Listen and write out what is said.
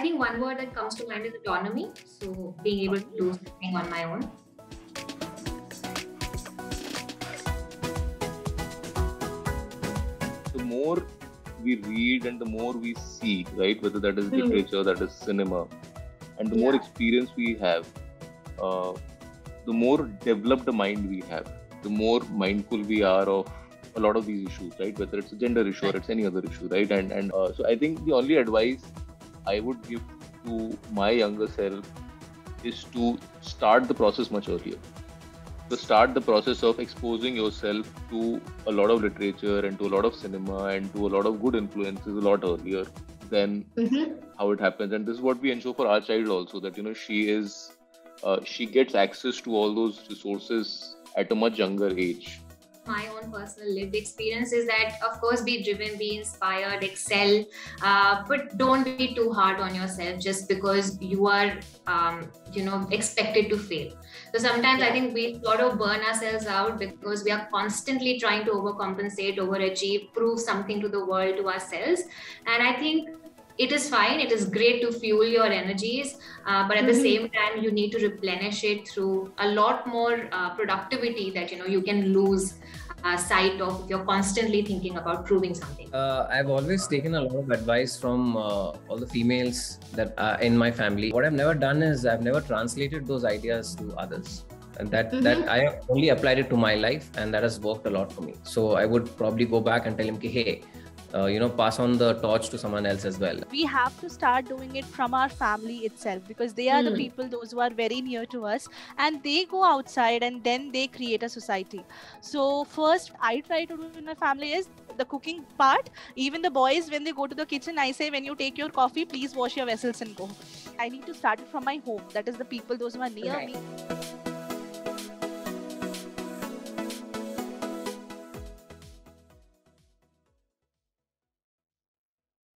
I think one word that comes to mind is autonomy. So being able to do something on my own. The more we read and the more we see, right? Whether that is literature, that is cinema, and the more experience we have, the more developed the mind we have, the more mindful we are of a lot of these issues, right? Whether it's a gender issue or it's any other issue, right? And so I think the only advice I would give to my younger self is to start the process much earlier. To start the process of exposing yourself to a lot of literature and to a lot of cinema and to a lot of good influences a lot earlier than how it happens. And this is what we ensure for our child also, that, you know, she gets access to all those resources at a much younger age. My own personal lived experience is that, of course, be driven, be inspired, excel, but don't be too hard on yourself just because you are, expected to fail. So sometimes I think we sort of burn ourselves out because we are constantly trying to overcompensate, overachieve, prove something to the world, to ourselves. And I think it is fine. It is great to fuel your energies, but at the same time, you need to replenish it through a lot more productivity that, you know, you can lose sight of if you're constantly thinking about proving something. I've always taken a lot of advice from all the females that in my family. What I've never done is I've never translated those ideas to others. And that I have only applied it to my life, and that has worked a lot for me. So I would probably go back and tell him, hey, pass on the torch to someone else as well. We have to start doing it from our family itself, because they are the people, those who are very near to us, and they go outside and then they create a society. So first I try to do in my family is the cooking part. Even the boys, when they go to the kitchen, I say, when you take your coffee, please wash your vessels and go. I need to start it from my home. That is the people, those who are near me.